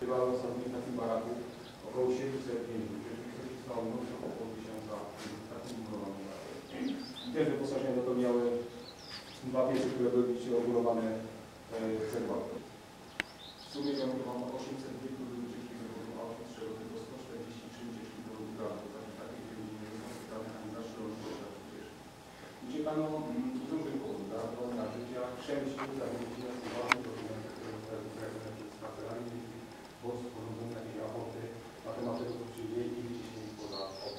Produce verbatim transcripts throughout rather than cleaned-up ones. Bywało osobnie w takim baraku około siedemset pięćdziesiąt, czyli ktoś stało mnóstwo około tysiąca w takim murowanym baraku. Też wyposażenia to miały dwa piece, które były oburowane cegłami. W sumie miałem chyba osiemset wieków ucieczki z około osiem, tylko sto czterdzieści trzy ucieczki do Lublanu. Takich ludzi nie są pytane ani zawsze rozwoju. Uciekano w dużym powodu, to znaczy, ja wszędzie zajmuję się ważnym dokumentem, które zajmuję się spacerami, bo sporządzone jakieś raporty matematyków czy wielki gdzieś nie poza obok.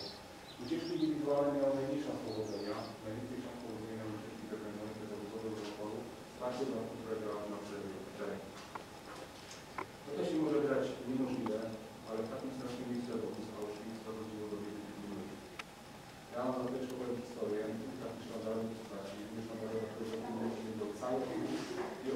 Ucieczki indywidualne miały najmniejszą powodzenia, największą powodzenia ucieczki zakręconych do zawodowych rozwoju, także na które działały na przedmiot. To też się może grać niemożliwe, ale w takim strasznym miejscu wokół stałośnictwa rodziło do wielkich ludzi. Ja mam zateczkę historię, takich szanownych postaci, mieszam do całych i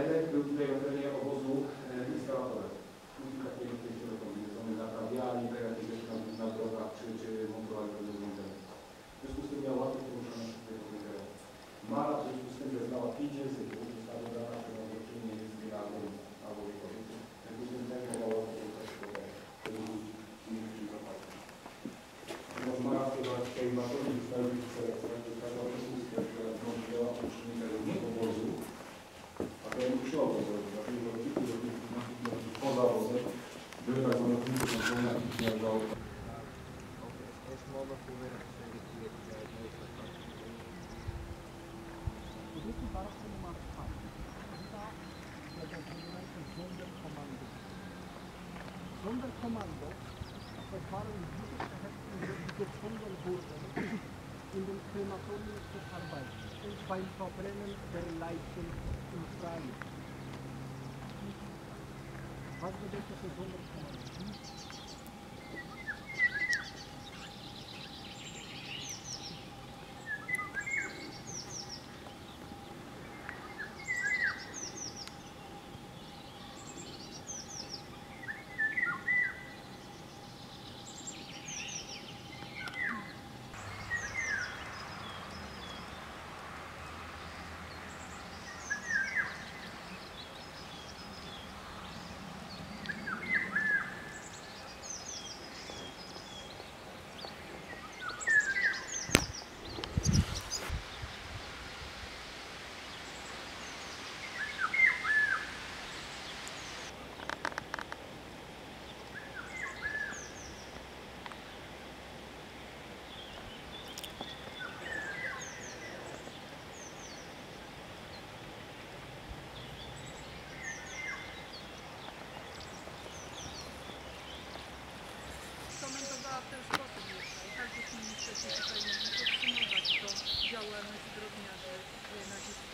Edek był tutaj na terenie obozu instalatorem. Unikatnie wytyczne kombinezony naprawiali, kreatywnie tam na drogach czy, czy montowali to rozwiązanie. W związku z tym miał łatwiej poruszane się tutaj kombinezony. Mala w związku z tym, że znała pięćdziesiąt, bo zostało dana, że mam wrażenie z giradą albo w kobiety. W związku z tym też miała łatwiej poruszać się tutaj. To był inny czym zapłacić. Natomiast Mala chyba w tej masowej zostały już teraz, że każda usługa, która włączyła uczynnika do obozu, a to nie musiało to zrobić, dlatego że kilku zrobił poza wozem, były tak zwane punkty kontrolne, które nie dało. Sonderkommando verfahren dieses Verhältnis Sonderboten in den Krematorien zur Arbeit und beim Verbrennen der Leichen im Freien. Was bedeutet das Sonderkommando? W ten sposób jeszcze i tak byśmy musieli tutaj podsumować to działalność drobniarzy na dziś.